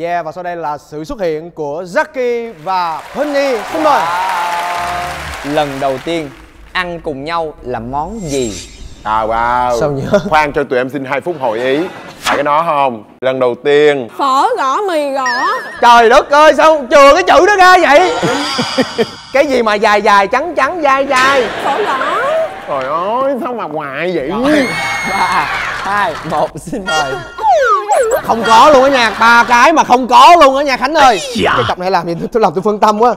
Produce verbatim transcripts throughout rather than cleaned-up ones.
Yeah, và sau đây là sự xuất hiện của Jackie và Penny. Xin mời. Wow. Lần đầu tiên ăn cùng nhau là món gì? À, wow. Sao nhớ? Khoan cho tụi em xin hai phút hội ý. Phải cái đó không? Lần đầu tiên phở gõ mì gõ. Trời đất ơi, sao chừa cái chữ đó ra vậy? Cái gì mà dài dài trắng trắng dai dai? Phở gõ. Trời ơi, sao mà hoài vậy? ba, hai, một, xin mời. Không có luôn á nha, ba cái mà không có luôn á nha Khánh ơi. Dạ. Cái cặp này làm gì tôi làm tôi phân tâm quá.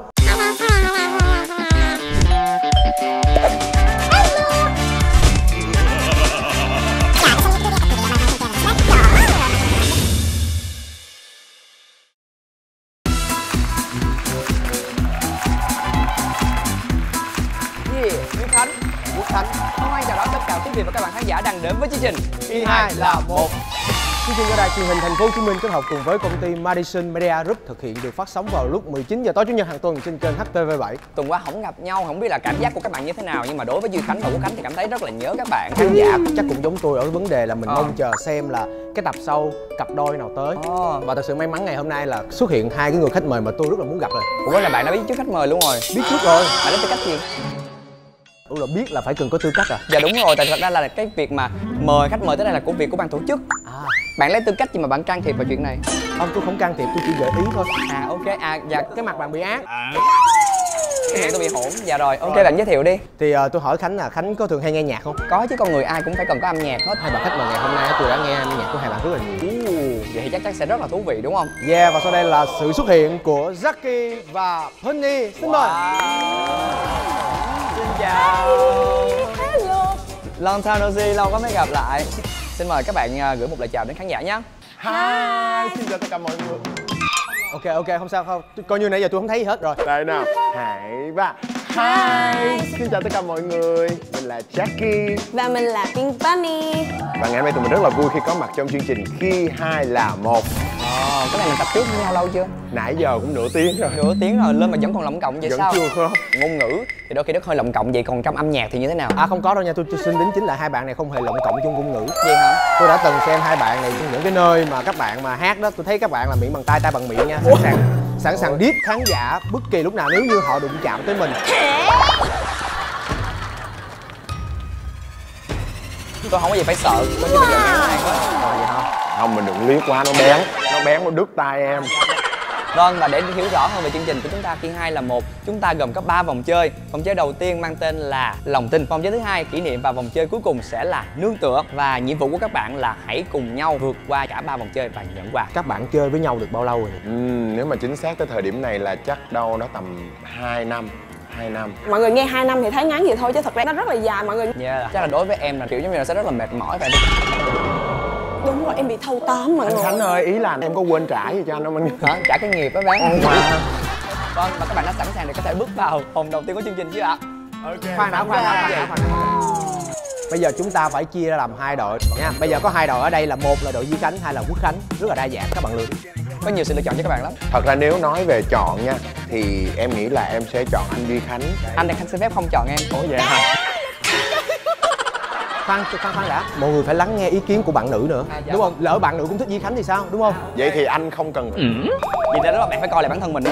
Với chương trình Khi hai là một, chương trình do đài truyền hình Thành phố Hồ Chí Minh kết hợp cùng với công ty Madison Media Group thực hiện, được phát sóng vào lúc mười chín giờ tối chủ nhật hàng tuần trên kênh H T V bảy. Tuần qua không gặp nhau, không biết là cảm giác của các bạn như thế nào, nhưng mà đối với Duy Khánh và Quốc Khánh thì cảm thấy rất là nhớ các bạn. Khán giả chắc cũng giống tôi ở cái vấn đề là mình ờ. mong chờ xem là cái tập sau cặp đôi nào tới. ờ. Và thật sự may mắn ngày hôm nay là xuất hiện hai cái người khách mời mà tôi rất là muốn gặp rồi. Ủa là bạn đã biết trước khách mời luôn rồi? Biết trước rồi. Bạn đã biết cách gì? Ủa là biết là phải cần có tư cách à? Dạ đúng rồi, tại thật ra là cái việc mà mời khách mời tới đây là công việc của ban tổ chức. À. Bạn lấy tư cách gì mà bạn can thiệp vào chuyện này? Không, tôi không can thiệp, tôi chỉ gợi ý thôi. À ok, à dạ cái mặt bạn bị ác. À. Cái miệng tôi bị hổn, dạ rồi, ok rồi. Bạn giới thiệu đi. Thì uh, tôi hỏi Khánh là Khánh có thường hay nghe nhạc không? Có chứ, con người ai cũng phải cần có âm nhạc hết. Hai bạn khách mời ngày hôm nay tôi đã nghe âm nhạc của hai bạn rất là nhiều. Uh, vậy thì chắc chắn sẽ rất là thú vị đúng không? Yeah, và sau đây là sự xuất hiện của Jackie và Penny. Xin mời. Wow. Chào. Hello. Long time no see, lâu quá mới gặp lại. Xin mời các bạn gửi một lời chào đến khán giả nhé. Hi, xin chào tất cả mọi người. Ok ok, không sao không. Coi như nãy giờ tôi không thấy gì hết rồi. Đây nào. Hãy ba. Hi, xin chào tất cả mọi người. Mình là Jackie và mình là Pink Bunny. Và ngày hôm nay tụi mình rất là vui khi có mặt trong chương trình Khi hai là một. Ờ, cái này mình tập trước với nhau lâu chưa? Nãy giờ cũng nửa tiếng rồi. Nửa tiếng rồi, lên mà vẫn còn lộng cộng vậy vẫn sao? Chưa không? Ngôn ngữ thì đôi khi nó hơi lộng cộng vậy, còn trong âm nhạc thì như thế nào? À không có đâu nha, tôi xin đính chính là hai bạn này không hề lộng cộng trong ngôn ngữ. Vậy hả? Tôi đã từng xem hai bạn này những cái nơi mà các bạn mà hát đó, tôi thấy các bạn là miệng bằng tay tay bằng miệng nha, sẵn sàng sẵn sàng diss khán giả bất kỳ lúc nào nếu như họ đụng chạm tới mình. Tôi không có gì phải sợ, tôi chỉ bây giờ nghe này thôi. Rồi vậy không? Không, mình đừng liếc quá, nó bén, nó bén nó đứt tay em. Vâng, và để hiểu rõ hơn về chương trình của chúng ta Khi hai là một, chúng ta gồm có ba vòng chơi. Vòng chơi đầu tiên mang tên là lòng tin, vòng chơi thứ hai kỷ niệm và vòng chơi cuối cùng sẽ là nương tựa. Và nhiệm vụ của các bạn là hãy cùng nhau vượt qua cả ba vòng chơi và nhận quà. Các bạn chơi với nhau được bao lâu rồi? Ừ, nếu mà chính xác tới thời điểm này là chắc đâu nó tầm hai năm. Hai năm. Mọi người nghe hai năm thì thấy ngắn gì thôi chứ thật ra nó rất là dài mọi người. Dạ, yeah. Chắc là đối với em là kiểu giống như là sẽ rất là mệt mỏi phải. Đúng rồi, em bị thâu tóm mọi người. Khánh ơi, ý là em có quên trả gì cho anh không anh? Hả? Trả cái nghiệp đó bán. Vâng, và các bạn đã sẵn sàng để có thể bước vào vòng đầu tiên của chương trình chứ ạ? Ok. Khoan đã, khoan đã, khoan đã. Bây giờ chúng ta phải chia ra làm hai đội nha. Bây giờ có hai đội ở đây, là một là đội Duy Khánh, hai là Quốc Khánh. Rất là đa dạng các bạn lựa. Có nhiều sự lựa chọn cho các bạn lắm. Thật ra nếu nói về chọn nha thì em nghĩ là em sẽ chọn anh Duy Khánh. Anh Duy Khánh xin phép không chọn em. Ủa vậy hả? Khoan, khoan, khoan đã. Mọi người phải lắng nghe ý kiến của bạn nữ nữa. À, dạ. Đúng không? Lỡ bạn nữ cũng thích Duy Khánh thì sao? Đúng không? À, okay. Vậy thì anh không cần. Ừ. Vì đó là bạn phải coi lại bản thân mình đó.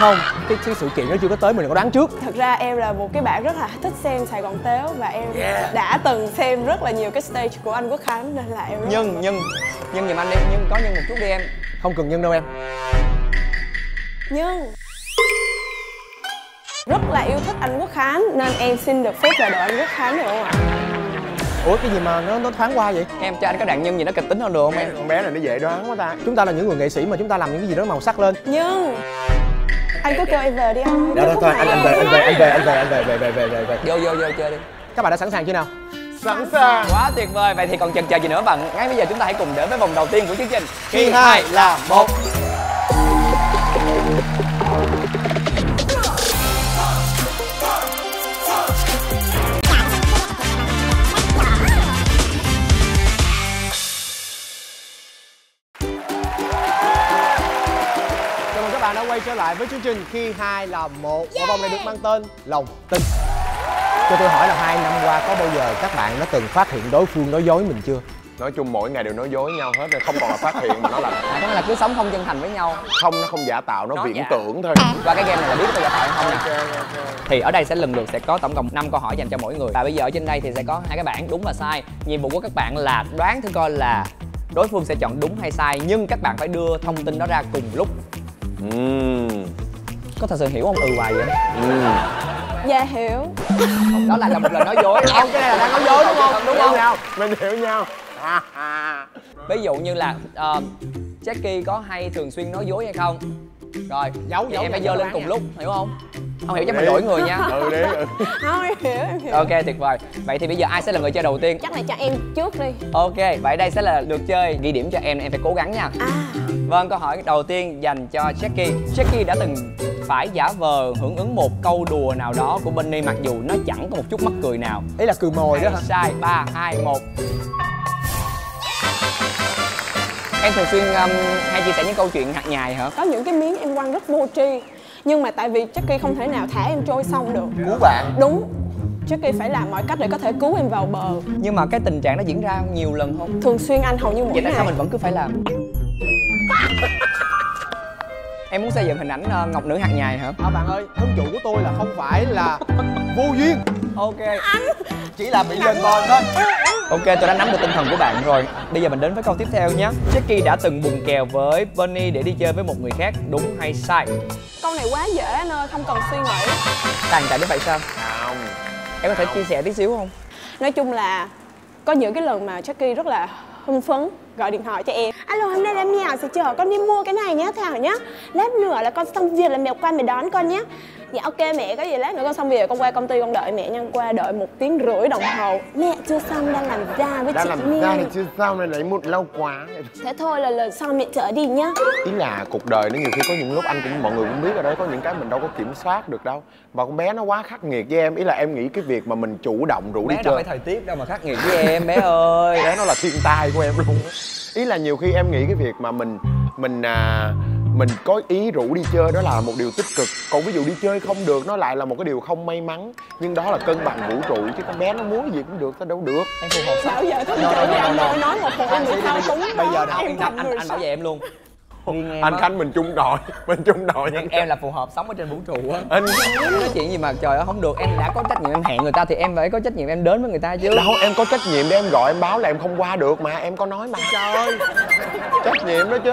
Không, cái, cái sự kiện nó chưa có tới, mình đừng có đoán trước. Thật ra em là một cái bạn rất là thích xem Sài Gòn Tếu. Và em yeah. đã từng xem rất là nhiều cái stage của anh Quốc Khánh. Nên là em rất... Nhưng, nhưng, nhưng dùm anh đi, nhưng có nhân một chút đi em. Không cần nhân đâu em. Nhưng rất là yêu thích anh Quốc Khánh nên em xin được phép là đội anh Quốc Khánh được không ạ? Ủa cái gì mà nó nó thoáng qua vậy? Em cho anh có đạn nhân gì nó kịch tính hơn được không em? Con bé này nó dễ đoán quá ta. Chúng ta là những người nghệ sĩ mà chúng ta làm những cái gì đó màu sắc lên. Nhưng anh cứ kêu em về đi anh. Đó thôi, anh anh về anh về anh về anh về anh về về về về về về. Vô vô vô chơi đi. Các bạn đã sẵn sàng chưa nào? Sẵn sàng. Quá tuyệt vời, vậy thì còn chần chờ gì nữa bạn? Ngay bây giờ chúng ta hãy cùng đến với vòng đầu tiên của chương trình Khi hai là một. Trở lại với chương trình Khi hai là một. Bộ vòng này được mang tên lòng tin. Cho tôi hỏi là hai năm qua có bao giờ các bạn đã từng phát hiện đối phương nói dối mình chưa? Nói chung mỗi ngày đều nói dối nhau hết rồi, không còn là phát hiện mà nó là à, tức là cứ sống không chân thành với nhau. Không, nó không giả tạo, nó, nó viễn dạ. tưởng thôi. Qua cái game này là biết có giả tạo hay không nè. Okay, okay. Thì ở đây sẽ lần lượt sẽ có tổng cộng năm câu hỏi dành cho mỗi người. Và bây giờ ở trên đây thì sẽ có hai cái bảng đúng và sai. Nhiệm vụ của các bạn là đoán thử coi là đối phương sẽ chọn đúng hay sai, nhưng các bạn phải đưa thông tin đó ra cùng lúc. Uhm. Có thật sự hiểu không? Ừ hoài vậy. Uhm. Dạ hiểu. Không, đó là, là một lần nói dối. Không, cái này là đang nói dối đúng không? Đúng không? Nhau. Mình hiểu nhau. Ví dụ như là uh, Jackie có hay thường xuyên nói dối hay không? Rồi, giấu giấu em phải dơ lên cùng lúc, hiểu không? Không hiểu chắc mình đổi người nha. Ừ đi. Không hiểu, em hiểu. Ok, tuyệt vời. Vậy thì bây giờ ai sẽ là người chơi đầu tiên? Chắc là cho em trước đi. Ok, vậy đây sẽ là lượt chơi ghi điểm cho em, em phải cố gắng nha. À. Vâng, câu hỏi đầu tiên dành cho Jackie. Jackie đã từng phải giả vờ hưởng ứng một câu đùa nào đó của Bunny mặc dù nó chẳng có một chút mắc cười nào. Ý là cười mồi đó hả? Sai. Ba, hai, một. Em thường xuyên um, hay chia sẻ những câu chuyện hạt nhài hả? Có những cái miếng em quăng rất vô tri, nhưng mà tại vì Jackie không thể nào thả em trôi sông được. Cứu bạn. Đúng, Jackie phải làm mọi cách để có thể cứu em vào bờ. Nhưng mà cái tình trạng đó diễn ra nhiều lần không? Thường xuyên anh, hầu như mỗi ngày. Vậy tại sao mình vẫn cứ phải làm? Em muốn xây dựng hình ảnh uh, ngọc nữ hạt nhài hả? À, bạn ơi, thân chủ của tôi là không phải là vô duyên. Ok anh. Chỉ là bị lên bon thôi. Ok, tôi đã nắm được tinh thần của bạn rồi. Bây giờ mình đến với câu tiếp theo nhé. Jackie đã từng bùng kèo với Bunny để đi chơi với một người khác, đúng hay sai? Câu này quá dễ anh ơi, không cần suy nghĩ. Tàn tại đến vậy sao? Không. Em có thể chia sẻ tí xíu không? Nói chung là có những cái lần mà Jackie rất là hưng phấn gọi điện thoại cho em. Alo, hôm nay em nhà sẽ chở con đi mua cái này nhé Thảo nhé. Lát nữa là con xong việc là mẹ qua mẹ đón con nhé. Dạ ok mẹ, có gì lát nữa con xong việc con qua công ty con đợi mẹ nha. Qua đợi một tiếng rưỡi đồng hồ. Mẹ chưa xong, đang làm ra với đã chị làm Miên. Ra thì chưa xong nên lấy một lâu quá. Thế thôi là lần sau mẹ chở đi nhá. Ý là cuộc đời nó nhiều khi có những lúc anh cũng mọi người cũng biết ở đấy, có những cái mình đâu có kiểm soát được đâu. Và con bé nó quá khắc nghiệt với em. Ý là em nghĩ cái việc mà mình chủ động rủ bé đi chơi. Bé đâu phải thời tiết đâu mà khắc nghiệt với em bé ơi. Bé nó là thiên tai của em luôn. Ý là nhiều khi em nghĩ cái việc mà mình mình à, mình có ý rủ đi chơi đó là một điều tích cực, còn ví dụ đi chơi không được nó lại là một cái điều không may mắn, nhưng đó là cân bằng vũ trụ chứ con bé nó muốn gì cũng được ta đâu được. Em phù hợp sao giờ thế này nói một hồi em bị thao túng. Bây giờ anh anh bảo vệ em luôn. Anh Khánh mình chung đội, mình chung đội. Em là phù hợp sống ở trên vũ trụ á. Anh nói chuyện gì mà trời ơi không được, em đã có trách nhiệm, em hẹn người ta thì em phải có trách nhiệm em đến với người ta chứ. Đâu, em có trách nhiệm để em gọi em báo là em không qua được mà, em có nói mà. Trời ơi. Trách nhiệm đó chứ.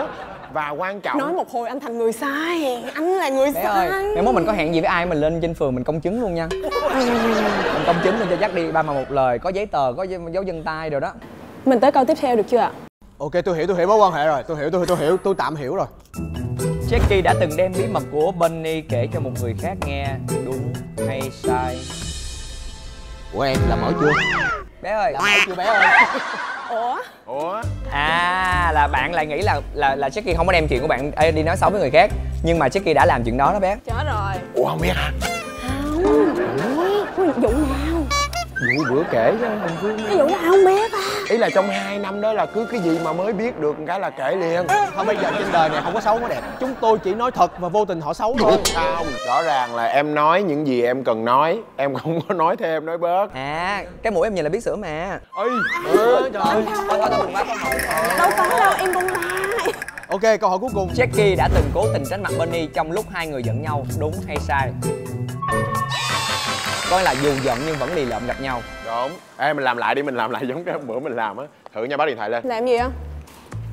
Và quan trọng nói một hồi anh thành người sai, anh là người bé sai. Em muốn mình có hẹn gì với ai mình lên trên phường mình công chứng luôn nha. Mình công chứng lên cho chắc đi ba mà một lời, có giấy tờ, có dấu vân tay rồi đó. Mình tới câu tiếp theo được chưa ạ? Ok, tôi hiểu, tôi hiểu mối quan hệ rồi, tôi hiểu, tôi tôi hiểu, tôi tạm hiểu rồi. Jackie đã từng đem bí mật của Bunny kể cho một người khác nghe, đúng hay sai? Ủa em làm mở chưa? Bé ơi, làm mở chưa bé ơi? Ủa? Ủa? À, là bạn lại nghĩ là là là Jackie không có đem chuyện của bạn đi nói xấu với người khác, nhưng mà Jackie đã làm chuyện đó đó bé. Chết rồi. Ủa không biết hả? Không. Ủa? Có vụ nào? Vụ bữa kể chứ không biết. Cái vụ đó không biết à? Ý là trong hai năm đó là cứ cái gì mà mới biết được cái là kể liền. Thôi bây giờ trên đời này không có xấu có đẹp, chúng tôi chỉ nói thật và vô tình họ xấu thôi. Không, rõ ràng là em nói những gì em cần nói, em không có nói thêm nói bớt. À, cái mũi em nhìn là biết sửa mà. Ê, trời ơi. Đâu có đâu, em không nói. Ok, câu hỏi cuối cùng. Jackie đã từng cố tình tránh mặt Bunny trong lúc hai người giận nhau, đúng hay sai? Coi là dù giận nhưng vẫn lì lợm gặp nhau. Đúng. Ê mình làm lại đi, mình làm lại giống cái hôm bữa mình làm á. Thử nha, báo điện thoại lên. Làm gì á?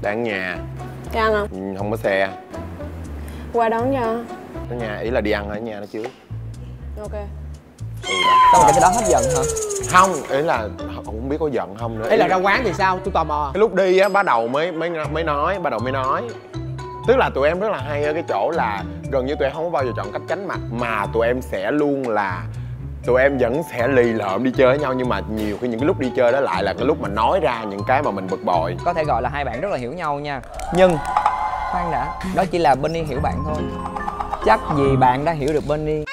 Đang nhà. Đi ăn không? Ừ, không có xe. Qua đón nha. Ở nhà, ý là đi ăn ở nhà nó chứ. Ok. Ừ. Sao mà cái đó hết giận hả? Không, ý là không biết có giận không nữa. Ý, ý là ra quán thì sao? Tôi tò mò. Cái lúc đi á, bắt đầu mới mới mới nói, bắt đầu mới nói. Tức là tụi em rất là hay ở cái chỗ là gần như tụi em không có bao giờ chọn cách tránh mặt mà tụi em sẽ luôn là tụi em vẫn sẽ lì lợm đi chơi với nhau, nhưng mà nhiều khi những cái lúc đi chơi đó lại là cái lúc mà nói ra những cái mà mình bực bội. Có thể gọi là hai bạn rất là hiểu nhau nha. Nhưng khoan đã, đó chỉ là Bunny hiểu bạn thôi. Chắc gì bạn đã hiểu được Bunny.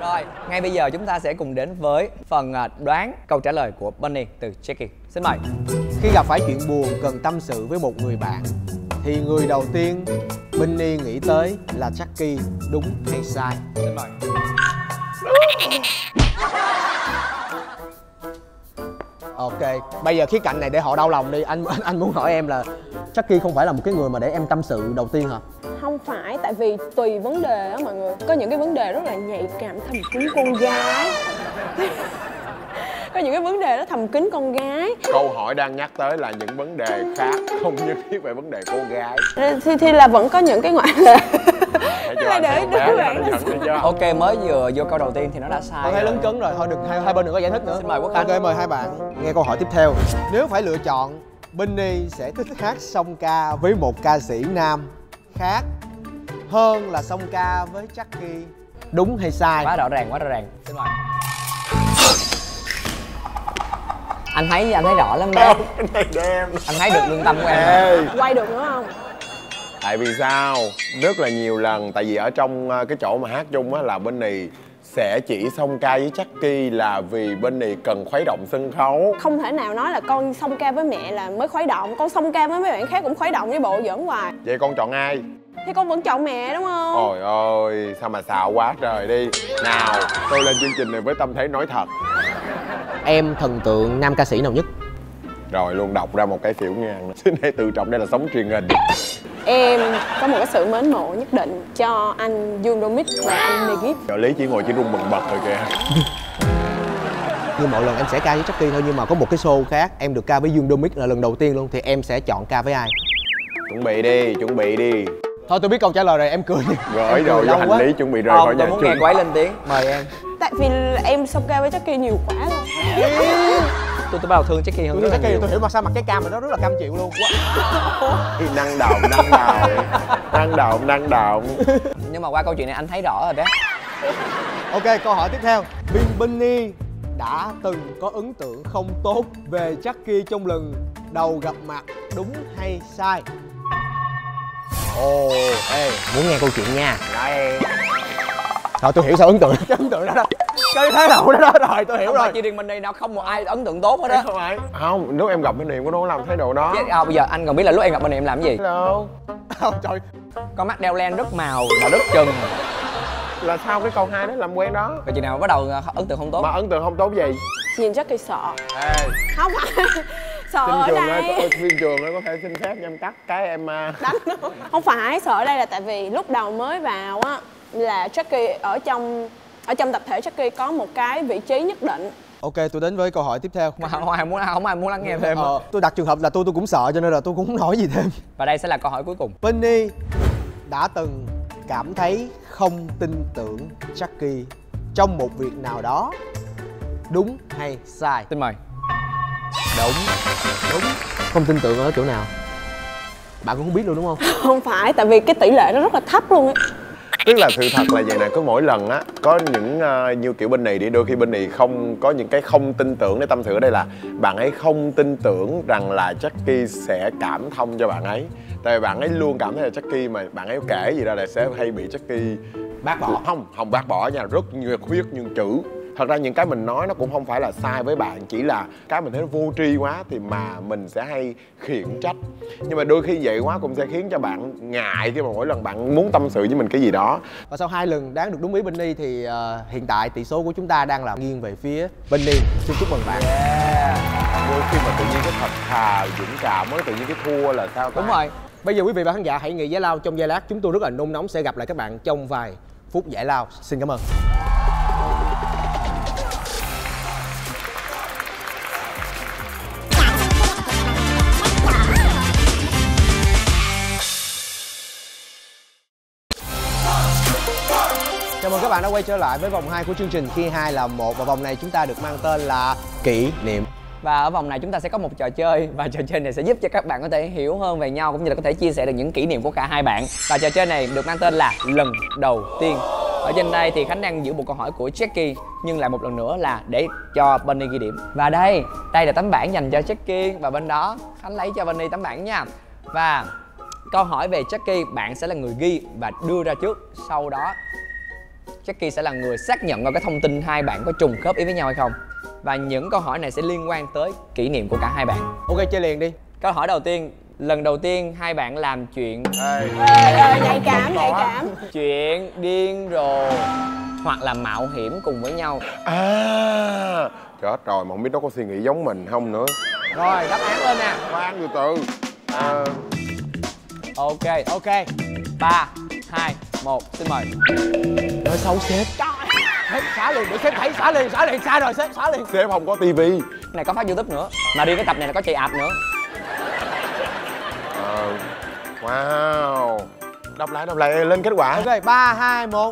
Rồi, ngay bây giờ chúng ta sẽ cùng đến với phần đoán câu trả lời của Bunny từ Jackie. Xin mời. Khi gặp phải chuyện buồn cần tâm sự với một người bạn thì người đầu tiên Bunny nghĩ tới là Jackie, đúng hay sai? Xin mời. Ok, bây giờ khía cạnh này để họ đau lòng đi. Anh anh, anh muốn hỏi em là Jackie không phải là một cái người mà để em tâm sự đầu tiên hả? Không phải, tại vì tùy vấn đề á mọi người. Có những cái vấn đề rất là nhạy cảm, thầm kín con gái. Có những cái vấn đề đó thầm kín con gái. Câu hỏi đang nhắc tới là những vấn đề khác, không nhất thiết về vấn đề cô gái. Thì, thì là vẫn có những cái ngoại lệ. Là để đứa bạn. Ok, mới vừa vô câu đầu tiên thì nó đã sai. Tôi thấy lấn cấn rồi, thôi được, hai, hai bên đừng có giải thích nữa. Xin mời Quốc Khánh. Ok, mời hai bạn nghe câu hỏi tiếp theo. Nếu phải lựa chọn, Bunny sẽ thích hát song ca với một ca sĩ nam khác hơn là song ca với Jackie, đúng hay sai? Quá rõ ràng, quá rõ ràng. Xin mời. Anh thấy anh thấy rõ lắm đó. Anh thấy được lương tâm của em. Ê. Quay được nữa không? Tại vì sao? Rất là nhiều lần, tại vì ở trong cái chỗ mà hát chung á là Bunny sẽ chỉ song ca với Jackie là vì Bunny cần khuấy động sân khấu. Không thể nào nói là con song ca với mẹ là mới khuấy động, con song ca với mấy bạn khác cũng khuấy động với bộ giỡn hoài. Vậy con chọn ai? Thì con vẫn chọn mẹ đúng không? Ôi ơi, sao mà xạo quá trời đi. Nào, tôi lên chương trình này với tâm thế nói thật. Em thần tượng nam ca sĩ nào nhất? Rồi luôn đọc ra một cái phiểu ngang. Xin hãy tự trọng, đây là sóng truyền hình. Em có một cái sự mến mộ nhất định cho anh Dương Domic và anh Nekki. Trợ lý chỉ ngồi chỉ rung bần bật rồi kìa. Nhưng mọi lần em sẽ ca với Jackie thôi, nhưng mà có một cái show khác em được ca với Dương Domic là lần đầu tiên luôn. Thì em sẽ chọn ca với ai? Chuẩn bị đi, chuẩn bị đi. Thôi tôi biết câu trả lời rồi, em cười. Gửi rồi, hành quá. Lý chuẩn bị rời khỏi nhà trường. Tôi muốn nghe quấy lên tiếng. Mời em. Tại vì em song ca với Jackie nhiều quá rồi. Tôi tôi bắt đầu thương Jackie hơn. Tôi thương Jackie, tôi hiểu mà sao mặt cái cam mà nó rất là cam chịu luôn. Thì năng động, năng động, năng động, năng động. Nhưng mà qua câu chuyện này anh thấy rõ rồi bé. Ok, câu hỏi tiếp theo. Pink Bunny đã từng có ấn tượng không tốt về Jackie trong lần đầu gặp mặt, đúng hay sai? Ồ, ê, muốn nghe câu chuyện nha. Đây. Rồi tôi hiểu sao ấn tượng, cái ấn tượng đó đó. Cái thái độ đó đó, rồi tôi hiểu không rồi. Chị Điền mình này nào không một ai ấn tượng tốt hết đó. Không phải. Không, lúc em gặp bên Điền của nó làm thái độ đó. Chứ, à, bây giờ anh còn biết là lúc em gặp bên Điền làm cái gì? Hello. Oh, trời. Con mắt đeo len rất màu và rất chừng. Là sao cái câu hai đó làm quen đó. Rồi chị nào bắt đầu ấn tượng không tốt? Mà ấn tượng không tốt gì? Nhìn rất kỳ sợ. Ê. Không phải. Sợ ở đây. Xin trường nó có thể xin phép em cắt cái em đánh. Không phải, sợ ở đây là tại vì lúc đầu mới vào á là Jackie ở trong ở trong tập thể Jackie có một cái vị trí nhất định. Ok, tôi đến với câu hỏi tiếp theo. Mà không ai muốn không ai muốn lắng nghe thêm. Ờ, tôi đặt trường hợp là tôi tôi cũng sợ cho nên là tôi cũng không nói gì thêm. Và đây sẽ là câu hỏi cuối cùng. Bunny đã từng cảm thấy không tin tưởng Jackie trong một việc nào đó, đúng hay sai? Xin mời. Đúng. Đúng. Không tin tưởng ở chỗ nào? Bạn cũng không biết luôn đúng không? Không phải, tại vì cái tỷ lệ nó rất là thấp luôn ấy. Tức là sự thật là vậy nè, cứ mỗi lần á có những uh, như kiểu bên này đi, đôi khi bên này không có những cái không tin tưởng để tâm sự. Ở đây là bạn ấy không tin tưởng rằng là Jackie sẽ cảm thông cho bạn ấy, tại vì bạn ấy luôn cảm thấy là Jackie mà bạn ấy kể gì ra là sẽ hay bị Jackie bác bỏ. Không, không bác bỏ nha, rất nhiệt huyết nhưng chữ. Thật ra những cái mình nói nó cũng không phải là sai với bạn, chỉ là cái mình thấy nó vô tri quá thì mà mình sẽ hay khiển trách. Nhưng mà đôi khi vậy quá cũng sẽ khiến cho bạn ngại khi mà mỗi lần bạn muốn tâm sự với mình cái gì đó. Và sau hai lần đoán được đúng ý Bunny thì uh, hiện tại tỷ số của chúng ta đang là nghiêng về phía Bunny. Xin chúc mừng bạn. Yeah. Đôi khi mà tự nhiên cái thật thà, dũng cảm mới tự nhiên cái thua là sao ta? Đúng rồi. Bây giờ quý vị và khán giả hãy nghỉ giải lao trong giây lát. Chúng tôi rất là nôn nóng sẽ gặp lại các bạn trong vài phút giải lao. Xin cảm ơn. Chào mừng các bạn đã quay trở lại với vòng hai của chương trình Khi hai là một. Và vòng này chúng ta được mang tên là Kỷ Niệm. Và ở vòng này chúng ta sẽ có một trò chơi. Và trò chơi này sẽ giúp cho các bạn có thể hiểu hơn về nhau, cũng như là có thể chia sẻ được những kỷ niệm của cả hai bạn. Và trò chơi này được mang tên là Lần Đầu Tiên. Ở trên đây thì Khánh đang giữ một câu hỏi của Jackie, nhưng lại một lần nữa là để cho Bunny ghi điểm. Và đây, đây là tấm bảng dành cho Jackie. Và bên đó Khánh lấy cho Bunny tấm bảng nha. Và câu hỏi về Jackie, bạn sẽ là người ghi và đưa ra trước. Sau đó Jackie sẽ là người xác nhận coi cái thông tin hai bạn có trùng khớp ý với nhau hay không. Và những câu hỏi này sẽ liên quan tới kỷ niệm của cả hai bạn. Ok, chơi liền đi. Câu hỏi đầu tiên. Lần đầu tiên hai bạn làm chuyện ê, ê, nhạy cảm, nhạy cảm. Chuyện điên rồ hoặc là mạo hiểm cùng với nhau. À, Chết rồi, mà không biết nó có suy nghĩ giống mình không nữa. Rồi, đáp án lên nè. Khoan từ từ. À. Ok, ok. Ba, hai, một, xin mời. Nói xấu sếp. Hết xả liền, để sếp thấy xả liền, xả liền, xa rồi sếp, xả liền. Sếp không có tivi. Này có phát YouTube nữa. Mà đi cái tập này là có chị ạp nữa. À. Wow. Đọc lại, đọc lại lên kết quả. Ok, ba, hai, một.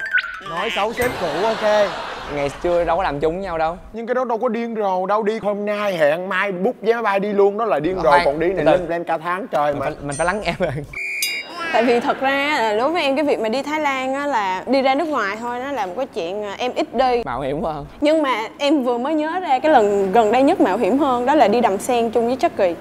Nói xấu sếp cũ, ok. Ngày xưa đâu có làm chung với nhau đâu. Nhưng cái đó đâu có điên rồ đâu, đi hôm nay hẹn mai bút vé máy bay đi luôn đó là điên rồ. Còn đi này lên plan cả tháng trời mà. Mình phải lắng em rồi. Tại vì thật ra là đối với em cái việc mà đi Thái Lan á, là đi ra nước ngoài thôi, nó là một cái chuyện em ít đi. Mạo hiểm hơn. Nhưng mà em vừa mới nhớ ra cái lần gần đây nhất mạo hiểm hơn đó là đi đầm sen chung với Jackie.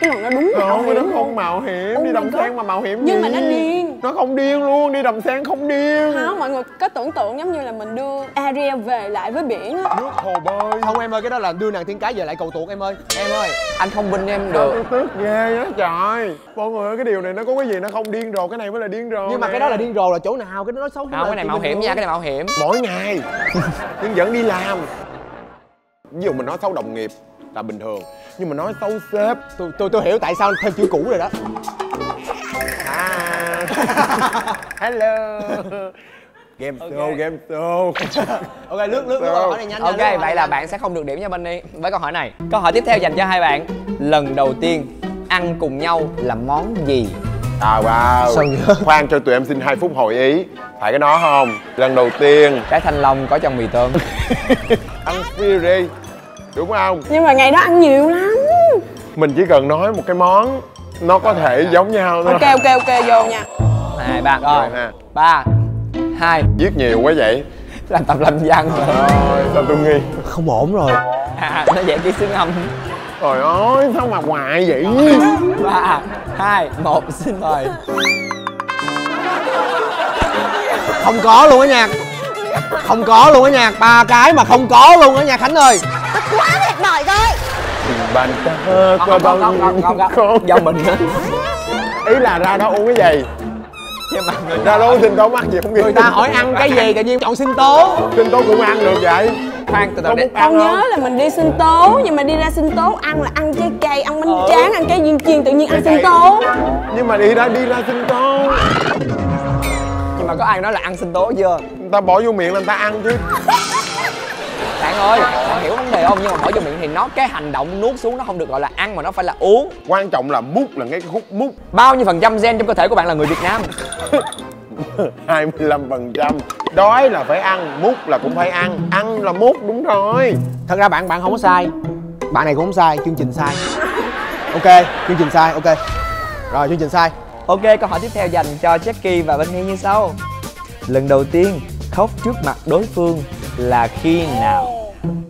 Cái lần nó đúng mạo không, hiểm nó không mạo hiểm. Oh, đi đầm sen mà mạo hiểm. Nhưng gì? Mà nó điên. Nó không điên luôn, đi đầm sen không điên. Không, mọi người có tưởng tượng giống như là mình đưa Aria về lại với biển á. Nước hồ bơi. Không em ơi, cái đó là đưa nàng thiên cái về lại cầu tuột em ơi. Em ơi, anh không binh em được. Tôi tức ghê á trời. Mọi người ơi, cái điều này nó có cái gì nó không điên rồ, cái này mới là điên rồ. Nhưng mà nè, cái đó là điên rồ là chỗ nào, cái đó nó xấu. Không, cái này mạo hiểm nha, cái này mạo hiểm. Mỗi ngày nhưng vẫn đi làm. Ví dụ mình nói xấu đồng nghiệp là bình thường, nhưng mà nói xấu sếp tôi tôi tôi hiểu tại sao thêm chữ cũ rồi đó. À. Hello. Game show, okay. Game show. Ok, lướt lướt câu hỏi này nhanh. Ok, nhanh, vậy là nhanh. Bạn sẽ không được điểm nha Bunny. Với câu hỏi này, câu hỏi tiếp theo dành cho hai bạn. Lần đầu tiên ăn cùng nhau là món gì? À wow. Sao vậy? Khoan cho tụi em xin hai phút hồi ý. Phải cái đó không? Lần đầu tiên trái thanh long có trong mì tôm. Ăn curry. Đúng không? Nhưng mà ngày đó ăn nhiều lắm. Mình chỉ cần nói một cái món nó có thể à, giống nhau thôi. Ok ok ok vô nha. Hai ba rồi nè. Ba hai. Viết nhiều quá vậy. Làm tập làm văn rồi. Rồi sao tôi nghi. Không ổn rồi. À, nó dạy kỹ xương âm. Trời ơi sao mà hoài vậy. Ba hai một xin mời. Không có luôn á nha. Không có luôn á nha. Ba cái mà không có luôn á nha Khánh ơi. Tức quá tuyệt vời rồi. Bạn ta có bao nhiêu do mình á. Ý là ra đó uống cái gì? Nhưng mà người ra đó uống sinh tố mắc gì không? Người ta hỏi ăn cái gì tự nhiên chọn sinh tố. Sinh tố cũng ăn được vậy. Khoan từ từ để con nhớ là mình đi sinh tố, nhưng mà đi ra sinh tố ăn là ăn trái cây, ăn bánh tráng, ăn cái viên chiên tự nhiên ăn sinh tố. Nhưng mà đi ra đi ra sinh tố. Nhưng mà có ai nói là ăn sinh tố chưa? Người ta bỏ vô miệng là người ta ăn chứ. Bạn ơi, bạn hiểu vấn đề không? Nhưng mà bỏ vô miệng thì nó cái hành động nuốt xuống nó không được gọi là ăn mà nó phải là uống. Quan trọng là mút, là ngay cái khúc mút. Bao nhiêu phần trăm gen trong cơ thể của bạn là người Việt Nam? hai mươi lăm phần trăm. Đói là phải ăn, mút là cũng phải ăn. Ăn là mút, đúng rồi. Thật ra bạn bạn không có sai. Bạn này cũng không sai, chương trình sai. Ok, chương trình sai, ok. Rồi, chương trình sai. Ok, câu hỏi tiếp theo dành cho Jackie và Bunny như sau. Lần đầu tiên khóc trước mặt đối phương là khi nào?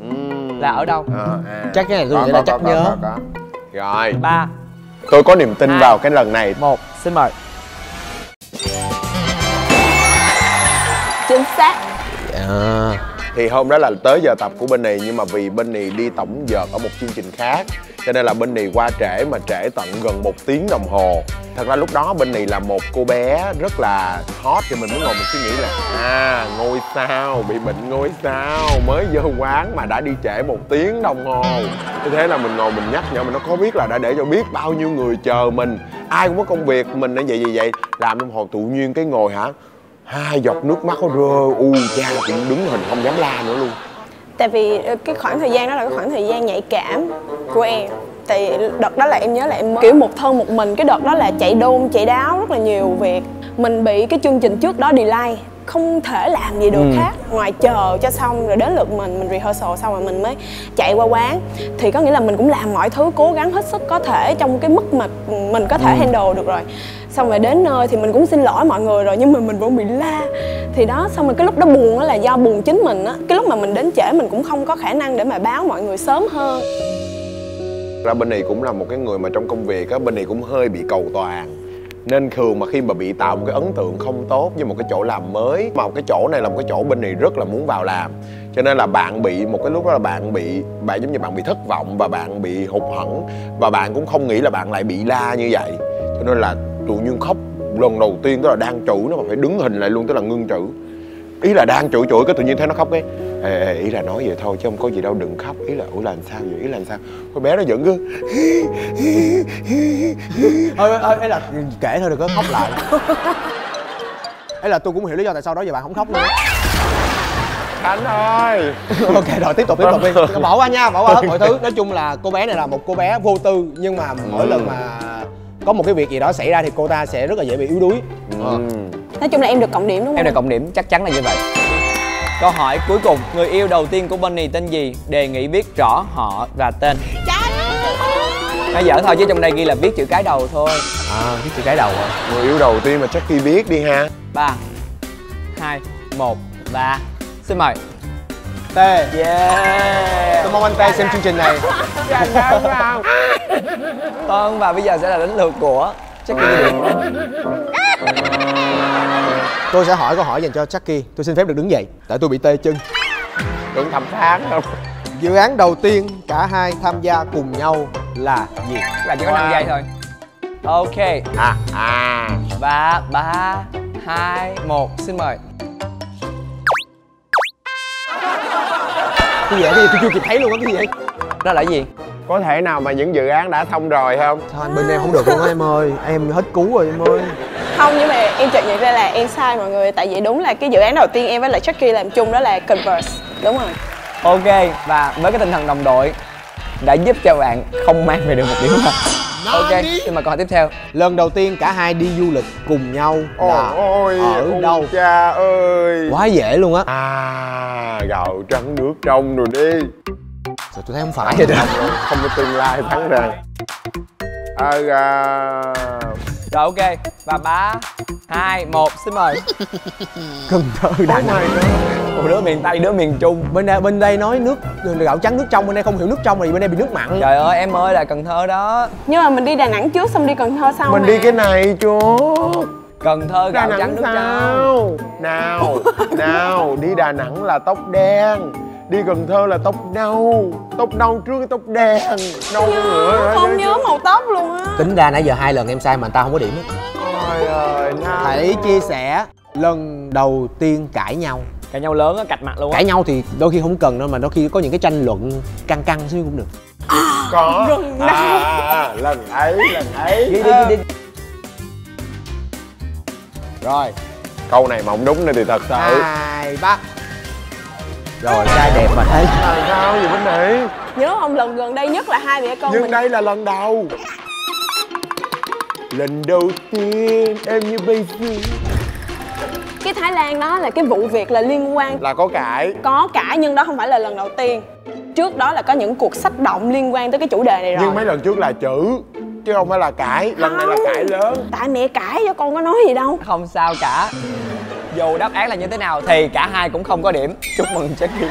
Uhm. Là ở đâu? À, à. Chắc cái này tôi nghĩ là chắc có, nhớ. Có, có. Rồi. Ba. Tôi có niềm tin hai, vào cái lần này. Một. Xin mời. Chính xác. Yeah. Thì hôm đó là tới giờ tập của Bunny, nhưng mà vì Bunny đi tổng dợt ở một chương trình khác cho nên là Bunny qua trễ, mà trễ tận gần một tiếng đồng hồ. Thật ra lúc đó Bunny là một cô bé rất là hot, thì mình mới ngồi mình suy nghĩ là à, ngôi sao, bị bệnh ngôi sao, mới vô quán mà đã đi trễ một tiếng đồng hồ. Thế là mình ngồi mình nhắc nhở mình, nó có biết là đã để cho biết bao nhiêu người chờ mình, ai cũng có công việc, mình đã vậy vậy vậy làm đồng hồ tự nhiên cái ngồi hả, hai giọt nước mắt nó rơi, u cha cũng đứng hình không dám la nữa luôn. Tại vì cái khoảng thời gian đó là cái khoảng thời gian nhạy cảm của em. Tại đợt đó là em nhớ là em mới kiểu một thân một mình. Cái đợt đó là chạy đôn, chạy đáo rất là nhiều việc. Mình bị cái chương trình trước đó delay, không thể làm gì được ừ. khác ngoài chờ cho xong, rồi đến lượt mình, mình rehearsal xong rồi mình mới chạy qua quán. Thì có nghĩa là mình cũng làm mọi thứ, cố gắng hết sức có thể trong cái mức mà mình có thể ừ. handle được rồi. Xong rồi đến nơi thì mình cũng xin lỗi mọi người rồi, nhưng mà mình vẫn bị la. Thì đó, xong rồi cái lúc đó buồn đó là do buồn chính mình á. Cái lúc mà mình đến trễ mình cũng không có khả năng để mà báo mọi người sớm hơn. Ra Bunny cũng là một cái người mà trong công việc á, Bunny cũng hơi bị cầu toàn. Nên thường mà khi mà bị tạo một cái ấn tượng không tốt với một cái chỗ làm mới, mà một cái chỗ này là một cái chỗ Bunny rất là muốn vào làm, cho nên là bạn bị một cái lúc đó là bạn bị bạn giống như bạn bị thất vọng và bạn bị hụt hẫng, và bạn cũng không nghĩ là bạn lại bị la như vậy, cho nên là tự nhiên khóc lần đầu tiên. Tức là đang chửi nó mà phải đứng hình lại luôn, tức là ngưng chửi, ý là đang chửi chửi cái tự nhiên thấy nó khóc cái ê, ê, ý là nói vậy thôi chứ không có gì đâu, đừng khóc. Ý là ủa làm sao vậy, ý là làm sao? Con bé nó vẫn cứ thôi thôi, ý là kể thôi đừng có khóc lại. Ấy là tôi cũng hiểu lý do tại sao đó giờ bạn không khóc nữa. Khánh ơi. Ok rồi, tiếp tục tiếp tục đi. Bỏ qua nha, bỏ qua hết mọi thứ. Nói chung là cô bé này là một cô bé vô tư, nhưng mà mỗi ừ. lần mà có một cái việc gì đó xảy ra thì cô ta sẽ rất là dễ bị yếu đuối. Ừ. Nói chung là em được cộng điểm đúng không? Em được cộng điểm, chắc chắn là như vậy. Câu hỏi cuối cùng, người yêu đầu tiên của Bunny tên gì? Đề nghị biết rõ họ và tên. Nó dở thôi chứ trong đây ghi là biết chữ cái đầu thôi. À, biết chữ cái đầu hả? À. Người yêu đầu tiên mà chắc khi biết đi ha. Ba hai một và xin mời T. Yeah. Tôi mong anh T xem chương trình này. Tân và bây giờ sẽ là đến lượt của Jackie. Tôi sẽ hỏi câu hỏi dành cho Jackie. Tôi xin phép được đứng dậy tại tôi bị tê chân. Đừng thầm than không. Dự án đầu tiên cả hai tham gia cùng nhau là gì? Là chỉ có năm wow. giây thôi. Ok. À à. Và ba hai một xin mời. Cái gì vậy? Cái gì? Tôi chưa kịp thấy luôn á, cái gì vậy? Đó là gì? Có thể nào mà những dự án đã thông rồi không? Sao anh bên em không được luôn á em ơi, em hết cứu rồi em ơi. Không, nhưng mà em chợt nhận ra là em sai mọi người. Tại vì đúng là cái dự án đầu tiên em với lại Jackie làm chung đó là Converse. Đúng rồi. Ok, và với cái tinh thần đồng đội đã giúp cho bạn không mang về được một điểm mà. Ok, nhưng mà câu hỏi tiếp theo. Lần đầu tiên cả hai đi du lịch cùng nhau là ôi, ở ôi, đâu? Cha ơi. Quá dễ luôn á. À, gạo trắng nước trong rồi đi. Sao tôi thấy không phải vậy đâu. Không có tương lai thắng rồi. À, à... Rồi ok, và ba hai một xin mời. Cần Thơ đã này. Một đứa miền Tây, đứa miền Trung. Bên đây, bên đây nói nước gạo trắng nước trong, bên đây không hiểu nước trong thì bên đây bị nước mặn. Trời ơi em ơi là Cần Thơ đó. Nhưng mà mình đi Đà Nẵng trước xong đi Cần Thơ sau. Mình mà. đi cái này trước. Cần Thơ gạo trắng nước trong. Nào, nào, đi Đà Nẵng là tóc đen, đi Cần Thơ là tóc nâu. Tóc nâu trước cái tóc đen. Nâu nữa. Không nhớ màu tóc luôn á. Tính ra nãy giờ hai lần em sai mà tao không có điểm hết. Trời ơi. Hãy chia sẻ lần đầu tiên cãi nhau. Cãi nhau lớn á, cạch mặt luôn á. Cãi nhau thì đôi khi không cần đâu, mà đôi khi có những cái tranh luận căng căng xíu cũng được. Có à, lần ấy, lần ấy. Đi đi đi đi. Rồi. Câu này mà không đúng nữa thì thật sự hai ba. Rồi, trai đẹp mà thấy. Trời sao gì bên này. Nhớ không, lần gần đây nhất là hai mẹ con Nhưng mình... đây là lần đầu. Lần đầu tiên em như baby. Cái Thái Lan đó là cái vụ việc là liên quan. Là có cãi. Có cãi nhưng đó không phải là lần đầu tiên. Trước đó là có những cuộc sách động liên quan tới cái chủ đề này rồi. Nhưng mấy lần trước là chữ chứ không phải là cãi. Lần không. này là cãi lớn. Tại mẹ cãi cho con có nói gì đâu. Không sao cả. Dù đáp án là như thế nào thì cả hai cũng không có điểm. Chúc mừng Jackie.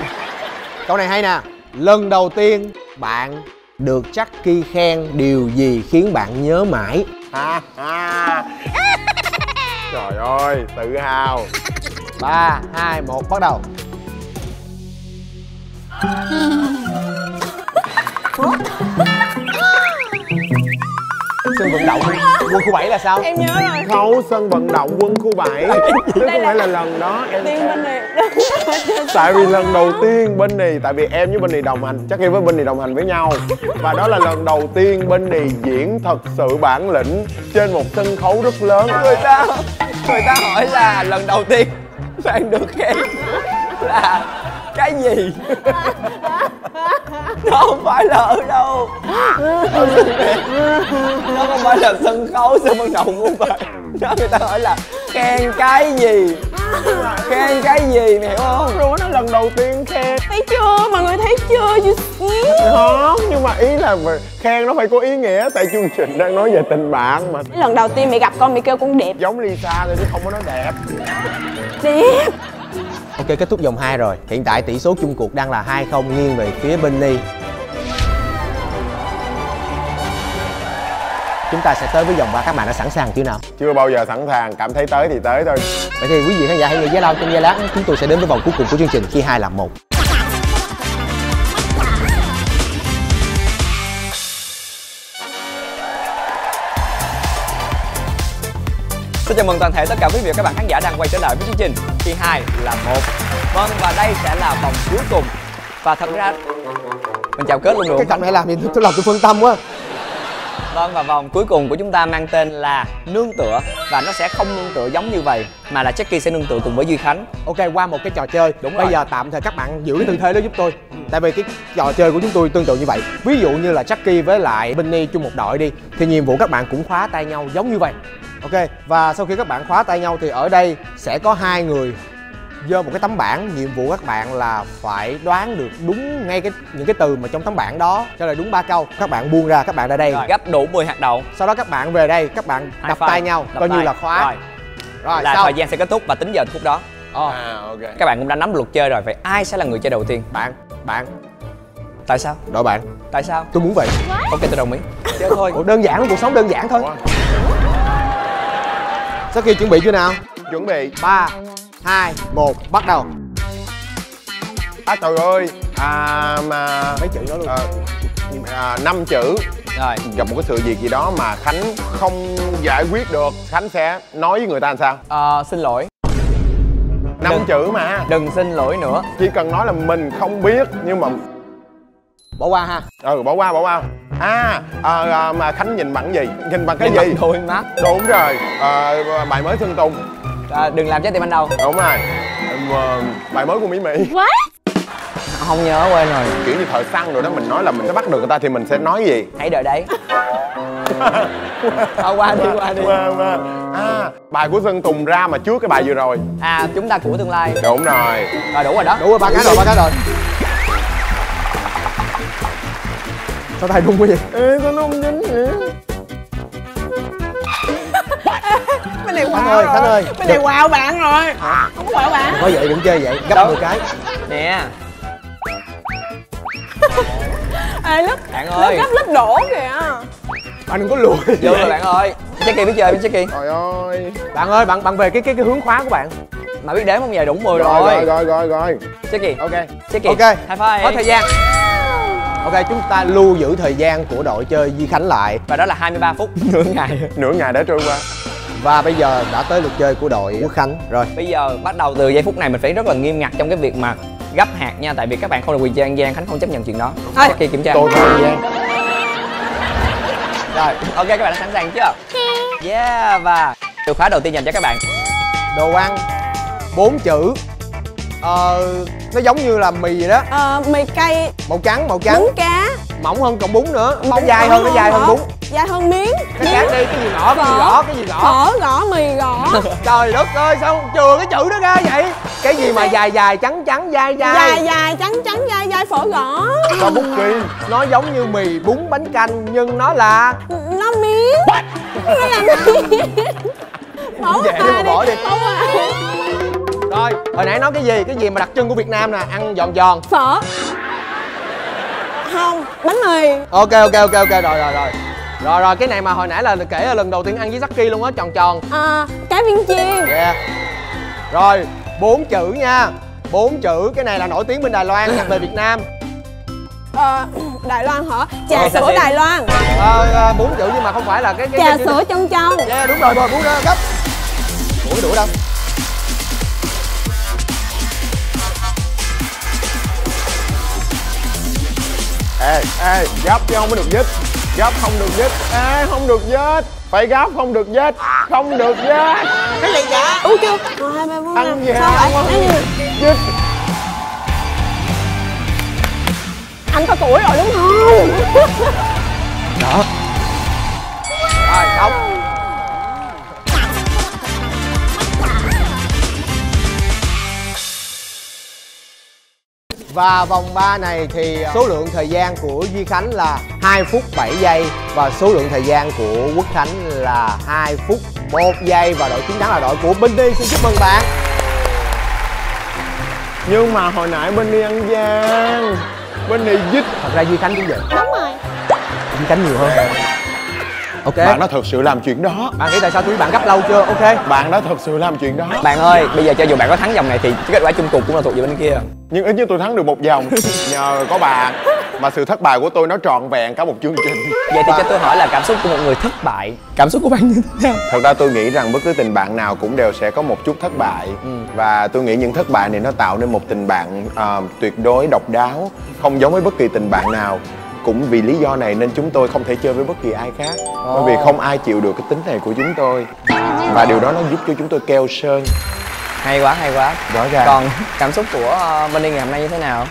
Câu này hay nè. Lần đầu tiên bạn được Jackie khen điều gì khiến bạn nhớ mãi? Ha ha. Trời ơi, tự hào. Ba hai một bắt đầu. Sân vận động quân khu bảy là sao? Em nhớ rồi. Không, sân vận động quân khu bảy. Chứ không phải là lần đó em. Tại vì lần đầu tiên bên này, tại vì em với bên này đồng hành, chắc em với bên này đồng hành với nhau. Và đó là lần đầu tiên bên này diễn thật sự bản lĩnh trên một sân khấu rất lớn. Người ta người ta hỏi là lần đầu tiên bạn được khen là cái gì? Nó không phải là ở đâu. Nó không phải là sân khấu, sân vận động của bạn. Đó, người ta hỏi là khen cái gì? Khen cái gì mày hiểu không? Rồi nó lần đầu tiên khen. Thấy chưa? Mọi người thấy chưa? Không, nhưng mà ý là khen nó phải có ý nghĩa. Tại chương trình đang nói về tình bạn mà. Lần đầu tiên mày gặp con mày kêu con đẹp. Giống Lisa rồi chứ không có nói đẹp. Đẹp. Ok, kết thúc vòng hai rồi. Hiện tại tỷ số chung cuộc đang là hai không nghiêng về phía Bunny. Chúng ta sẽ tới với vòng ba, các bạn đã sẵn sàng chưa nào? Chưa bao giờ sẵn sàng, cảm thấy tới thì tới thôi. Vậy thì quý vị khán giả hãy nghe giá lao trong giây lát, chúng tôi sẽ đến với vòng cuối cùng của chương trình Khi hai là một. Xin chào mừng toàn thể tất cả quý vị và các bạn khán giả đang quay trở lại với chương trình Khi hai là một. Vâng, và đây sẽ là vòng cuối cùng. Và thật ra mình chào kết luôn được. Cái cặp này làm thì tôi lòng tôi phân tâm quá. Vâng, và vòng cuối cùng của chúng ta mang tên là nương tựa. Và nó sẽ không nương tựa giống như vậy, mà là Jackie sẽ nương tựa cùng với Duy Khánh. Ok, qua một cái trò chơi. Đúng. Bây rồi. giờ tạm thời các bạn giữ cái tư thế đó giúp tôi. ừ. Tại vì cái trò chơi của chúng tôi tương tự như vậy. Ví dụ như là Jackie với lại Benny chung một đội đi, thì nhiệm vụ các bạn cũng khóa tay nhau giống như vậy. Ok, và sau khi các bạn khóa tay nhau thì ở đây sẽ có hai người dơ một cái tấm bảng. Nhiệm vụ các bạn là phải đoán được đúng ngay cái những cái từ mà trong tấm bảng đó, trả lời đúng ba câu. Các bạn buông ra, các bạn ra đây rồi. Gấp đủ mười hạt đậu. Sau đó các bạn về đây, các bạn High đập five. tay nhau, đập coi tay. như là khóa. Rồi, rồi là sau. Thời gian sẽ kết thúc và tính giờ phút đó. oh. à, okay. Các bạn cũng đã nắm luật chơi rồi. Vậy ai sẽ là người chơi đầu tiên? Bạn. Bạn. Tại sao? Đội bạn. Tại sao? Tôi muốn vậy. What? Ok, tôi đồng ý. Chơi thôi. Ủa, đơn giản, cuộc sống đơn giản thôi. Sau khi chuẩn bị chưa nào? Chuẩn bị. Ba hai một, bắt đầu. À trời ơi, à mà mấy chữ đó luôn. À, năm chữ. Rồi, gặp một cái sự việc gì đó mà Khánh không giải quyết được, Khánh sẽ nói với người ta làm sao? À, xin lỗi. Năm chữ mà. Đừng xin lỗi nữa. Chỉ cần nói là mình không biết nhưng mà bỏ qua ha. Ừ, bỏ qua, bỏ qua. À, à, à mà Khánh nhìn bằng gì? Nhìn bằng cái nhìn gì? Thôi má. Đúng rồi. À, bài mới Sơn Tùng. À, đừng làm trái tim anh đâu. Đúng rồi. À, bài mới của Mỹ Mỹ. What? Không nhớ, quên rồi. Kiểu như thời xăng rồi đó, mình nói là mình sẽ bắt được người ta thì mình sẽ nói gì? Hãy đợi đấy. Thôi qua đi, qua đi. À, bài của Sơn Tùng ra mà trước cái bài vừa rồi. À, chúng ta của tương lai. Đúng rồi. Rồi, đủ rồi đó. Đủ rồi, ba cái rồi, ba cái rồi. Sao tay rung quá vậy? Ê, sao nó không dính vậy? Bên này quạo rồi, Khánh ơi. Bên này quạo bạn rồi. Không có quạo bạn. Có vậy cũng chơi vậy, gấp mười cái. Nè. Ê, lúc bạn ơi, gấp lít đổ kìa. Anh đừng có lùi. Vô rồi bạn ơi. Jackie biết chơi, biết Jackie. Trời ơi. Bạn ơi, bạn bạn về cái cái cái hướng khóa của bạn. Mà biết đếm không giờ đúng mười rồi. Rồi rồi rồi rồi. Jackie. Ok. Jackie. Ok. High five. Hết thời gian. Ok, chúng ta lưu giữ thời gian của đội chơi Duy Khánh lại. Và đó là hai mươi ba phút. Nửa ngày. Nửa ngày đã trôi qua. Và bây giờ đã tới lượt chơi của đội Quốc Khánh rồi. Bây giờ bắt đầu từ giây phút này mình phải rất là nghiêm ngặt trong cái việc mà gấp hạt nha. Tại vì các bạn không được quyền chơi ăn gian, Khánh không chấp nhận chuyện đó. Ê, khi kiểm tra tôi không ăn gian. Rồi, ok, các bạn đã sẵn sàng chưa? Yeah, và từ khóa đầu tiên dành cho các bạn. Đồ ăn bốn chữ. Ờ... nó giống như là mì vậy đó. Ờ... mì cay. Màu trắng, màu trắng. Bún cá. Mỏng hơn còn bún nữa. Mỏng nó dài hơn, nó dài hơn, hơn bún. Dài hơn miếng. Cái cá đi, cái gì ngõ, cái gì gõ, cái gì gõ. Phở, gõ, mì, gõ. Trời đất ơi, sao chừa cái chữ đó ra vậy? Cái gì mà dài dài, trắng trắng, dai dai. Dài dài, trắng trắng, dai dai, phở, gõ. Có bút kỳ. Nó giống như mì, bún, bánh canh, nhưng nó là... nó miếng. Nó là miếng. Bỏ qua đi, bỏ đi. Rồi, hồi nãy nói cái gì? Cái gì mà đặc trưng của Việt Nam nè, ăn giòn giòn. Phở. Không, bánh mì. Ok, ok, ok, ok, rồi, rồi, rồi. Rồi, rồi, cái này mà hồi nãy là kể là lần đầu tiên ăn với Jackie luôn á, tròn tròn. À, cái viên chiên. Yeah. Rồi, bốn chữ nha. Bốn chữ, cái này là nổi tiếng bên Đài Loan, đặt về Việt Nam. Ờ, Đài Loan hả? Trà rồi, sữa Đài Loan. Ờ, bốn chữ nhưng mà không phải là cái... cái trà cái... sữa trong trong. Yeah, đúng rồi, rồi, bú ra, gấp. Ủa, đuổi đâu? Ê, ê, gấp chứ không có được dít. Gấp không được dít. Ê, không được dít. Phải gấp, không được dít. Không được dít. Cái gì vậy? Ui kêu. Ăn gì hả? Dít. Anh có tuổi rồi đúng không? Đó. Rồi, xong. Và vòng ba này thì số lượng thời gian của Duy Khánh là hai phút bảy giây. Và số lượng thời gian của Quốc Khánh là hai phút một giây. Và đội chiến thắng là đội của Benny. Xin chúc mừng bạn. Nhưng mà hồi nãy Benny ăn gian. Benny dít. Thật ra Duy Khánh cũng vậy. Đúng rồi. Duy Khánh nhiều hơn. Ok. Bạn đã thực sự làm chuyện đó. Bạn nghĩ tại sao tụi bạn gấp lâu chưa? Ok. Bạn đã thực sự làm chuyện đó. Bạn ơi, bây giờ cho dù bạn có thắng vòng này thì kết quả chung cuộc cũng là thuộc về bên kia. Nhưng ít nhất tôi thắng được một vòng. Nhờ có bạn. Mà sự thất bại của tôi nó trọn vẹn cả một chương trình. Vậy thì cho tôi hỏi là cảm xúc của một người thất bại, cảm xúc của bạn như thế nào? Thật ra tôi nghĩ rằng bất cứ tình bạn nào cũng đều sẽ có một chút thất bại. ừ. Và tôi nghĩ những thất bại này nó tạo nên một tình bạn uh, tuyệt đối độc đáo, không giống với bất kỳ tình bạn nào. Cũng vì lý do này nên chúng tôi không thể chơi với bất kỳ ai khác. oh. Bởi vì không ai chịu được cái tính này của chúng tôi. Và điều đó nó giúp cho chúng tôi keo sơn. Hay quá, hay quá. Rõ ràng. Còn cảm xúc của bên đi ngày hôm nay như thế nào?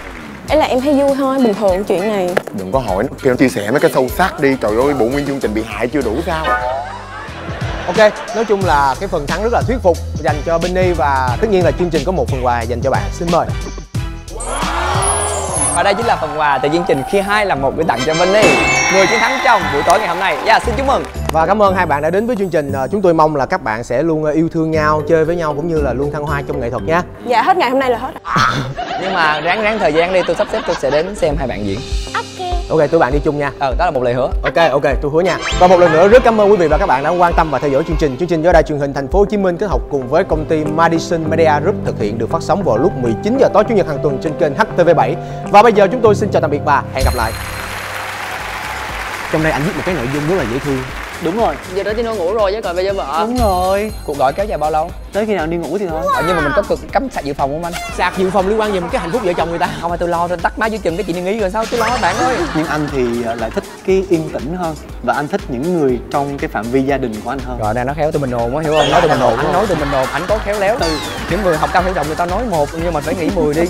Ấy là em thấy vui thôi, bình thường chuyện này. Đừng có hỏi, kêu nó chia sẻ mấy cái sâu sắc đi. Trời ơi, bộ nguyên chương trình bị hại chưa đủ sao. Ok, nói chung là cái phần thắng rất là thuyết phục dành cho Benny. Và tất nhiên là chương trình có một phần quà dành cho bạn. Xin mời. Và đây chính là phần quà từ chương trình Khi hai Là một để tặng cho Benny, người chiến thắng trong buổi tối ngày hôm nay. Dạ, yeah, xin chúc mừng. Và cảm ơn hai bạn đã đến với chương trình. Chúng tôi mong là các bạn sẽ luôn yêu thương nhau, chơi với nhau cũng như là luôn thăng hoa trong nghệ thuật nha. Dạ, hết ngày hôm nay là hết rồi. Nhưng mà ráng ráng thời gian đi, tôi sắp xếp tôi sẽ đến xem hai bạn diễn. Ok. Ok, tụi bạn đi chung nha. Ừ, đó là một lời hứa. Ok, ok, tôi hứa nha. Và một lần nữa rất cảm ơn quý vị và các bạn đã quan tâm và theo dõi chương trình. Chương trình do Đài Truyền hình Thành phố Hồ Chí Minh kết hợp cùng với công ty Madison Media Group thực hiện, được phát sóng vào lúc mười chín giờ tối chủ nhật hàng tuần trên kênh H T V bảy. Và bây giờ chúng tôi xin chào tạm biệt và hẹn gặp lại. Trong đây anh viết một cái nội dung rất là dễ thương. Đúng rồi, giờ đó Tino ngủ rồi chứ còn bây giờ vợ. Đúng rồi. Cuộc gọi kéo dài bao lâu? Tới khi nào đi ngủ thì thôi. Wow. Nhưng mà mình có cực cắm sạc dự phòng không anh? Sạc dự phòng liên quan gì mà cái hạnh phúc vợ chồng người ta? Không, mà tôi lo, tôi tắt máy chương trình cái chị nghĩ rồi sao tôi lo bạn ơi. Nhưng anh thì lại thích cái yên tĩnh hơn và anh thích những người trong cái phạm vi gia đình của anh hơn. Rồi nè, nó khéo tụi mình đồn á, hiểu không? Nói tụi mình đồn, anh nói tụi mình đồn, anh có khéo léo từ những người học cao hiểu rộng người ta nói một nhưng mà phải nghĩ mười đi.